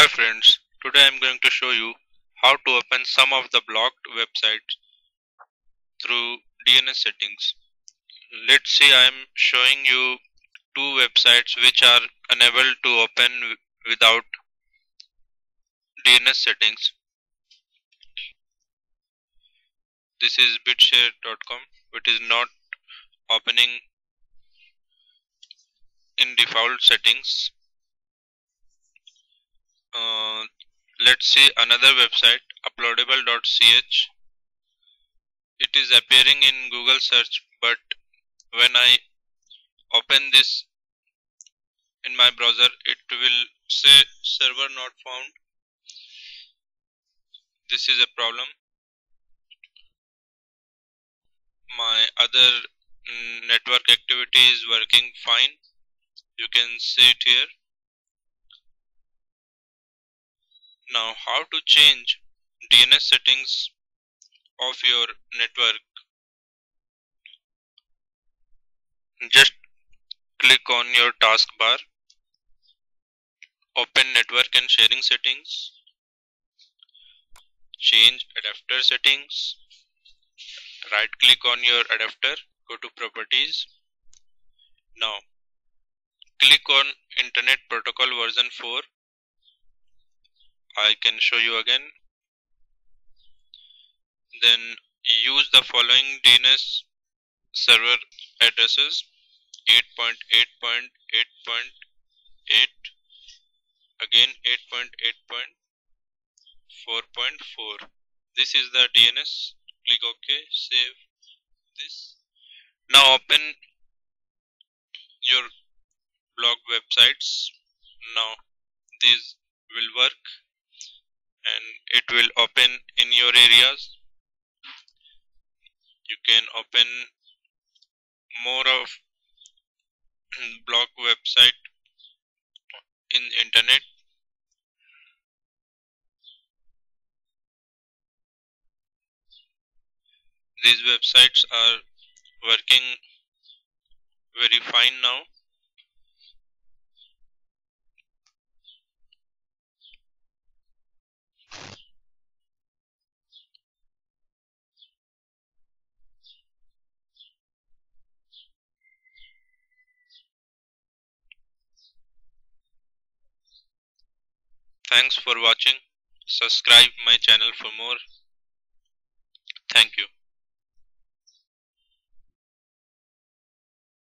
Hi friends, today I'm going to show you how to open some of the blocked websites through DNS settings. Let's see, I'm showing you two websites which are unable to open without DNS settings. This is bitshare.com, which is not opening in default settings. Let's see another website, uploadable.ch. It is appearing in Google search, but when I open this in my browser, it will say server not found. This is a problem. My other network activity is working fine. You can see it here. Now, how to change DNS settings of your network? Just click on your taskbar, open network and sharing settings, change adapter settings, right click on your adapter, go to properties. Now, click on Internet Protocol version 4. I can show you again. Then use the following DNS server addresses: 8.8.8.8, again 8.8.4.4. This is the DNS. Click OK, save this. Now open your blog websites. Now these will work, and it will open in your areas. You can open more of blog website in internet. These websites are working very fine now. Thanks for watching. Subscribe my channel for more. Thank you.